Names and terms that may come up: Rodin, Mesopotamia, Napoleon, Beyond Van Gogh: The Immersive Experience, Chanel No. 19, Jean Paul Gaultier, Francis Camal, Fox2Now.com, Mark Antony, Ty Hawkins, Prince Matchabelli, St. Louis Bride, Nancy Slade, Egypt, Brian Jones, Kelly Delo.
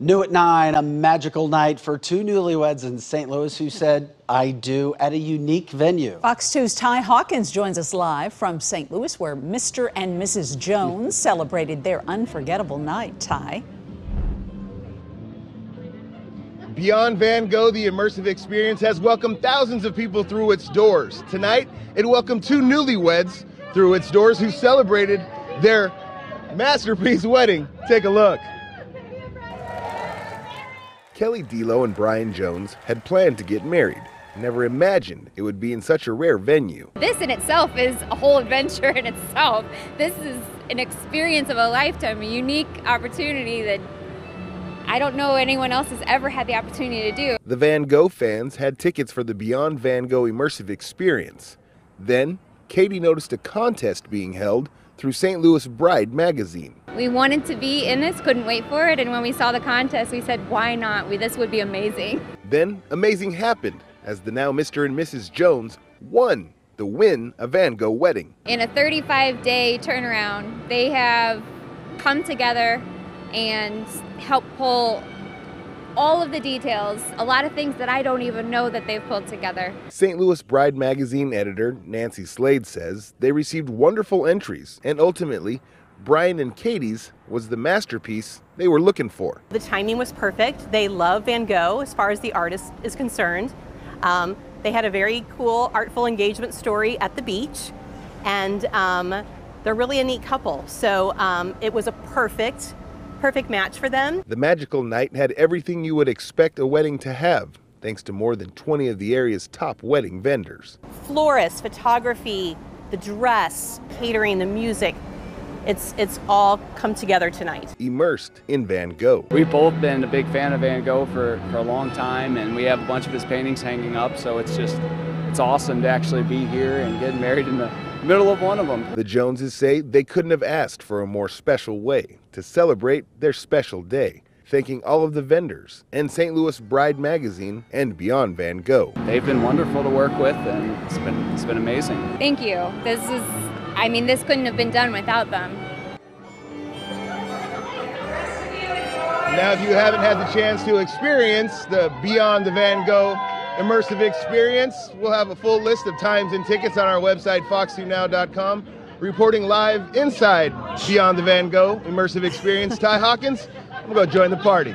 New at 9, a magical night for two newlyweds in St. Louis who said, I do, at a unique venue. Fox 2's Ty Hawkins joins us live from St. Louis, where Mr. and Mrs. Jones celebrated their unforgettable night. Ty. Beyond Van Gogh, the immersive experience, has welcomed thousands of people through its doors. Tonight, it welcomed two newlyweds through its doors who celebrated their masterpiece wedding. Take a look. Kelly Delo and Brian Jones had planned to get married, never imagined it would be in such a rare venue. This in itself is a whole adventure in itself. This is an experience of a lifetime, a unique opportunity that I don't know anyone else has ever had the opportunity to do. The Van Gogh fans had tickets for the Beyond Van Gogh immersive experience. Then, Katie noticed a contest being held through St. Louis Bride magazine. We wanted to be in this, couldn't wait for it, and when we saw the contest, we said, why not? This would be amazing. Then amazing happened as the now Mr. and Mrs. Jones won the win a Van Gogh wedding. In a 35-day turnaround, they have come together and helped pull all of the details, a lot of things that I don't even know that they've pulled together. St. Louis Bride magazine editor Nancy Slade says they received wonderful entries, and ultimately, Brian and Katie's was the masterpiece they were looking for. The timing was perfect. They love Van Gogh as far as the artist is concerned. They had a very cool, artful engagement story at the beach, and they're really a neat couple. So it was a perfect match for them. The magical night had everything you would expect a wedding to have, thanks to more than 20 of the area's top wedding vendors. Florists, photography, the dress, catering, the music. It's all come together tonight. Immersed in Van Gogh. We've both been a big fan of Van Gogh for a long time, and we have a bunch of his paintings hanging up, so it's awesome to actually be here and get married in the middle of one of them. The Joneses say they couldn't have asked for a more special way to celebrate their special day, thanking all of the vendors and St. Louis Bride magazine and Beyond Van Gogh. They've been wonderful to work with, and it's been amazing. Thank you. This couldn't have been done without them. Now, if you haven't had the chance to experience the Beyond the Van Gogh immersive experience, we'll have a full list of times and tickets on our website, Fox2Now.com. Reporting live inside Beyond the Van Gogh immersive experience, Ty Hawkins. I'm going to go join the party.